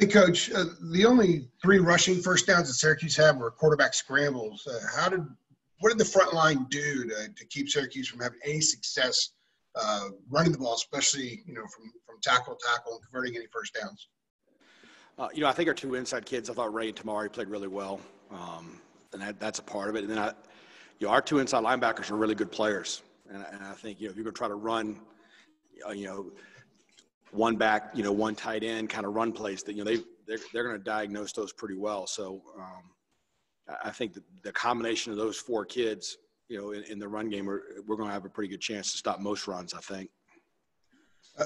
Hey, Coach, the only three rushing first downs that Syracuse had were quarterback scrambles. What did the front line do to keep Syracuse from having any success running the ball, especially, you know, from tackle to tackle and converting any first downs? You know, I think our two inside kids, I thought Ray and Tamari played really well, and that's a part of it. And then, our two inside linebackers are really good players. And I think, if you're going to try to run, one back, one tight end kind of run plays, that, they're going to diagnose those pretty well. So I think the combination of those four kids, in the run game, we're going to have a pretty good chance to stop most runs, I think.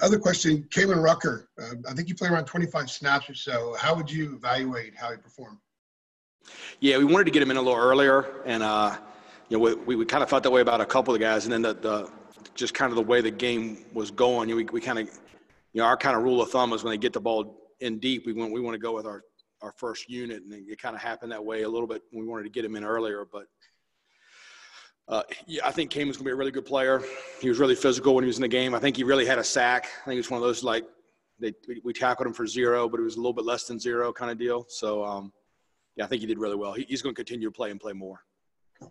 Other question, Kayman Rucker, I think you played around 25 snaps or so. How would you evaluate how he performed? Yeah, we wanted to get him in a little earlier, and we kind of felt that way about a couple of the guys, and then the just kind of the way the game was going, we kind of, our kind of rule of thumb is when they get the ball in deep, we want to go with our first unit, and it kind of happened that way a little bit. We wanted to get him in earlier, but I think Kayman's going to be a really good player. He was really physical when he was in the game. I think he really had a sack. I think it's one of those, we tackled him for zero, but it was a little bit less than zero kind of deal. So, I think he did really well. He's going to continue to play and play more.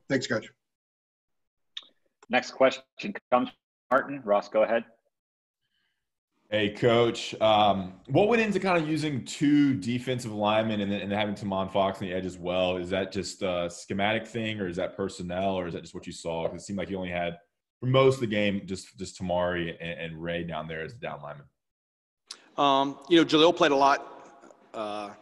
Thanks, Coach. Next question comes from Martin. Ross, go ahead. Hey, Coach. What went into kind of using two defensive linemen and having Tomon Fox on the edge as well? Is that just a schematic thing, or is that personnel, or is that just what you saw? Because it seemed like you only had, for most of the game, just Tamari and Ray down there as the down lineman. Jaleel played a lot.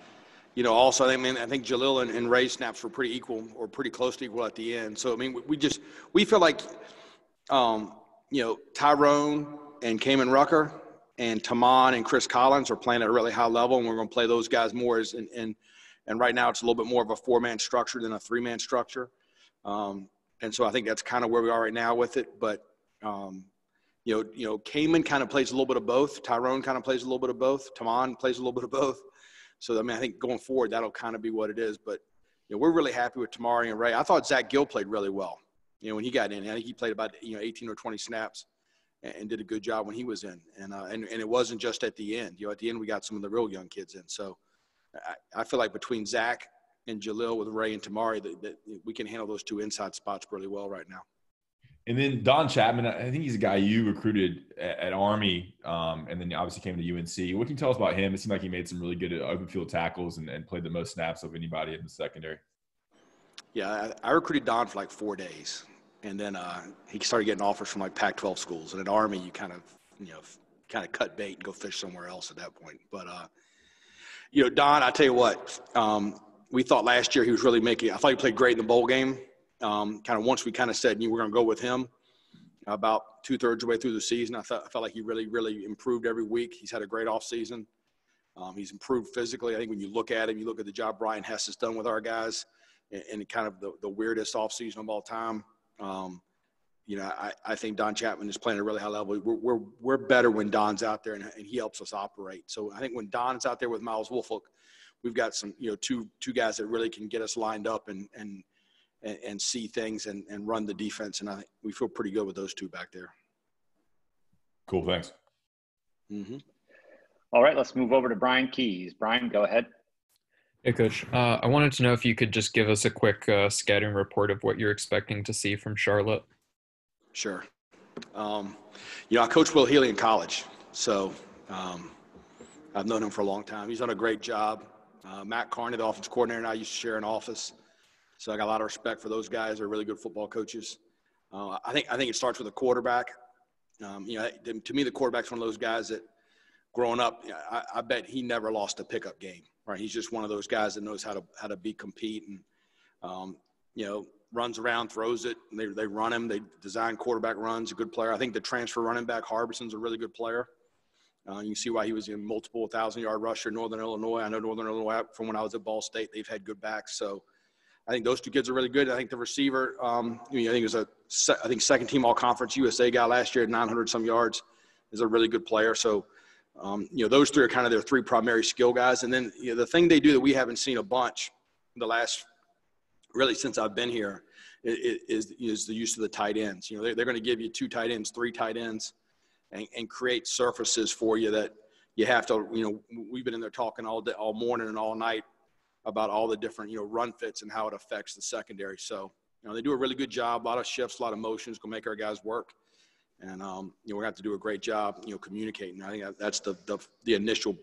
Also, I think Jaleel and Ray's snaps were pretty equal or pretty close to equal at the end. So, we feel like, Tyrone and Kayman Rucker and Tomon and Chris Collins are playing at a really high level, and we're going to play those guys more. And right now it's a little bit more of a four-man structure than a three-man structure. And so I think that's kind of where we are right now with it. But, Kayman kind of plays a little bit of both. Tyrone kind of plays a little bit of both. Tomon plays a little bit of both. So, I think going forward that'll kind of be what it is. But, we're really happy with Tamari and Ray. I thought Zach Gill played really well, when he got in. I think he played about, 18 or 20 snaps. And did a good job when he was in, and it wasn't just at the end. At the end we got some of the real young kids in. So I feel like between Zach and Jaleel with Ray and Tamari, that we can handle those two inside spots really well right now. And then Don Chapman, I think he's a guy you recruited at Army, and then obviously came to UNC. What can you tell us about him? It seemed like he made some really good open field tackles and played the most snaps of anybody in the secondary. Yeah, I recruited Don for like 4 days. And then he started getting offers from Pac-12 schools. And in Army, you kind of cut bait and go fish somewhere else at that point. But, Don, I tell you what, we thought last year he was really making – I thought he played great in the bowl game. Once we said we're going to go with him, about two-thirds of the way through the season, I felt like he really, really improved every week. He's had a great offseason. He's improved physically. I think when you look at him, you look at the job Brian Hess has done with our guys and kind of the weirdest offseason of all time. I think Don Chapman is playing at a really high level. We're better when Don's out there and he helps us operate. So I think when Don's out there with Miles Wolfolk, we've got some, two guys that really can get us lined up and see things and run the defense. And we feel pretty good with those two back there. Cool. Thanks. Mm-hmm. All right, let's move over to Brian Keys. Brian, go ahead. Hey, Coach. I wanted to know if you could just give us a quick scouting report of what you're expecting to see from Charlotte. Sure. I coached Will Healy in college, so I've known him for a long time. He's done a great job. Matt Carney, the offensive coordinator, and I used to share an office, so I got a lot of respect for those guys. They're really good football coaches. I think it starts with a quarterback. To me, the quarterback's one of those guys that, growing up, I bet he never lost a pickup game. Right, he's just one of those guys that knows how to compete and runs around, throws it. And they run him. They design quarterback runs. A good player. I think the transfer running back Harbison's a really good player. You can see why he was in multiple 1,000-yard rusher. Northern Illinois. I know Northern Illinois from when I was at Ball State. They've had good backs. So I think those two kids are really good. I think the receiver. I think second team All Conference USA guy last year at 900 some yards is a really good player. So. Those three are kind of their three primary skill guys. And then the thing they do that we haven't seen a bunch the last really since I've been here is the use of the tight ends. They're going to give you two tight ends, three tight ends, and create surfaces for you that you have to, we've been in there talking all day, all morning and all night about all the different, run fits and how it affects the secondary. So, they do a really good job, a lot of shifts, a lot of motions, going to make our guys work. And, we're going to have to do a great job, communicating. I think that's the initial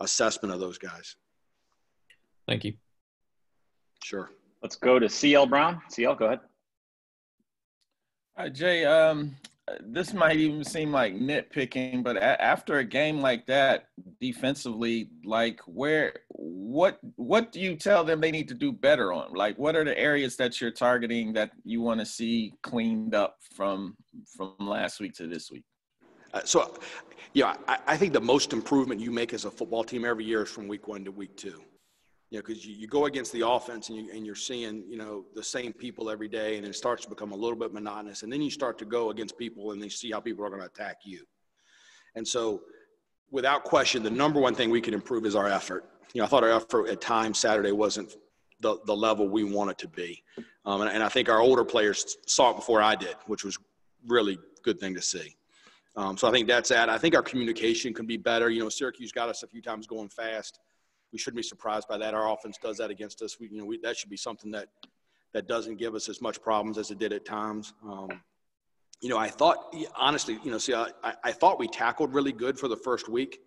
assessment of those guys. Thank you. Sure. Let's go to CL Brown. CL, go ahead. All right, Jay, this might even seem like nitpicking, but after a game like that defensively, like what do you tell them they need to do better on? Like, what are the areas that you're targeting that you want to see cleaned up from last week to this week? I think the most improvement you make as a football team every year is from week one to week two. Because you go against the offense and you're seeing, the same people every day, and it starts to become a little bit monotonous. And then you start to go against people and they see how people are going to attack you. And so without question, the number one thing we can improve is our effort. I thought our effort at times Saturday wasn't the level we want it to be. And I think our older players saw it before I did, which was really good thing to see. So I think that's that. I think our communication can be better. Syracuse got us a few times going fast. We shouldn't be surprised by that. Our offense does that against us. That should be something that doesn't give us as much problems as it did at times. I thought, honestly, I thought we tackled really good for the first week.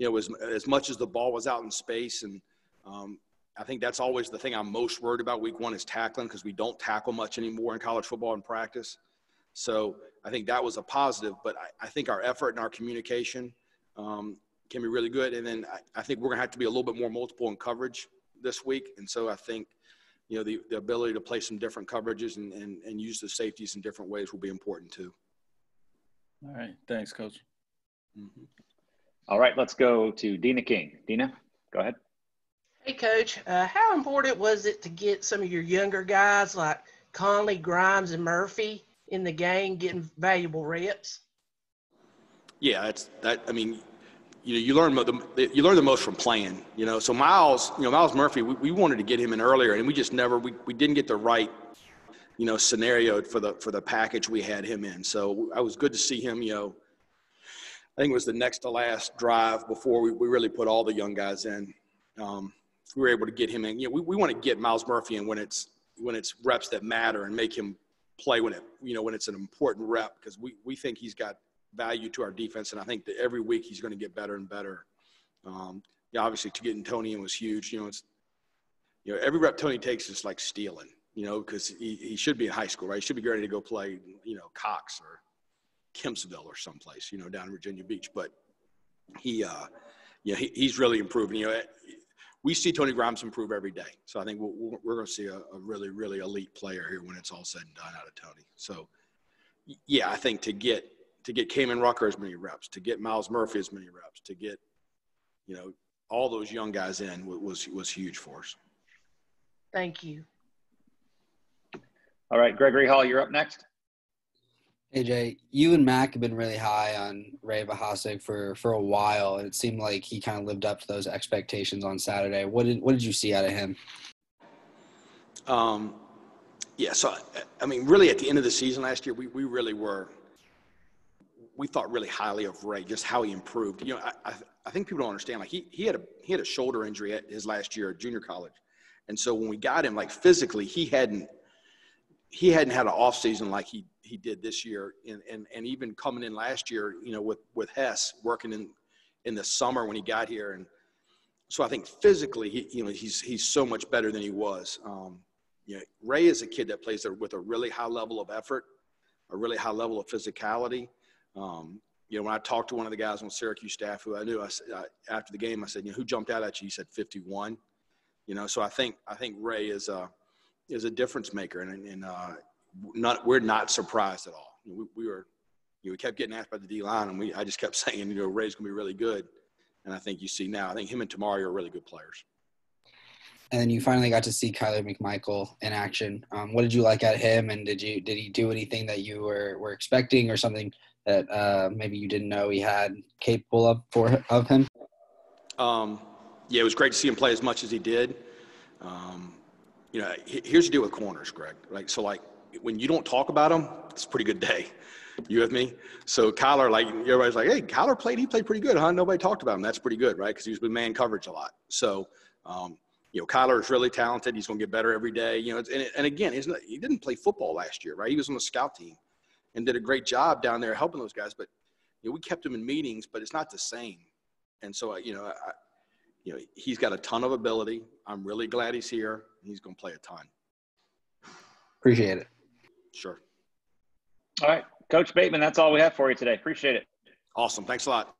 As much as the ball was out in space, and I think that's always the thing I'm most worried about week one is tackling, because we don't tackle much anymore in college football in practice. So I think that was a positive, but I think our effort and our communication can be really good. And then I think we're going to have to be a little bit more multiple in coverage this week. And so I think, the ability to play some different coverages and use the safeties in different ways will be important too. All right. Thanks, Coach. Mm-hmm. All right. Let's go to Dina King. Dina, go ahead. Hey, Coach. How important was it to get some of your younger guys like Conley, Grimes, and Murphy in the game getting valuable reps? Yeah, you learn the most from playing, So Miles, Miles Murphy, we wanted to get him in earlier, and we just never, we didn't get the right, scenario for the package we had him in. So I was good to see him, I think it was the next to last drive before we really put all the young guys in. We were able to get him in. We want to get Miles Murphy in when it's reps that matter and make him play when it's an important rep, because we think he's got value to our defense, and I think that every week he's going to get better and better. Obviously, to getting Tony in was huge. Every rep Tony takes is like stealing. Because he should be in high school, right? He should be ready to go play, Cox or Kempsville or someplace, down in Virginia Beach. But he's really improving. We see Tony Grimes improve every day, so I think we're going to see a really, really elite player here when it's all said and done out of Tony. So, yeah, I think to get Kayman Rucker as many reps, to get Miles Murphy as many reps, to get, all those young guys in was huge for us. Thank you. All right, Gregory Hall, you're up next. Hey, Jay, you and Mac have been really high on Ray Vohasek for a while, and it seemed like he kind of lived up to those expectations on Saturday. What did you see out of him? Yeah, so, really at the end of the season last year, we really were – we thought really highly of Ray, just how he improved. I think people don't understand. Like he had a shoulder injury at his last year at junior college, and so when we got him, like physically, he hadn't had an off season like he did this year, and even coming in last year, with Hess working in the summer when he got here, and so I think physically, he's so much better than he was. Ray is a kid that plays with a really high level of effort, a really high level of physicality. When I talked to one of the guys on Syracuse staff who I knew, after the game, I said, who jumped out at you? He said 51, so I think Ray is a difference maker, and we're not surprised at all. We kept getting asked by the D line, and I just kept saying, Ray's going to be really good. And I think you see now, I think him and Tamari are really good players. And then you finally got to see Kyler McMichael in action. What did you like at him, and did he do anything that you were expecting, or something that maybe you didn't know he had capable of him? Yeah, it was great to see him play as much as he did. Here's the deal with corners, Greg. Right? So, when you don't talk about them, it's a pretty good day. You with me? So Kyler, like everybody's like, hey, Kyler played. He played pretty good, huh? Nobody talked about him. That's pretty good, right? Because he was with man coverage a lot. So, you know, Kyler is really talented. He's going to get better every day. You know, and again, he didn't play football last year, right? He was on the scout team and did a great job down there helping those guys. But you know, we kept him in meetings, but it's not the same. And so, you know, he's got a ton of ability. I'm really glad he's here. He's going to play a ton. Appreciate it. Sure. All right. Coach Bateman, that's all we have for you today. Appreciate it. Awesome. Thanks a lot.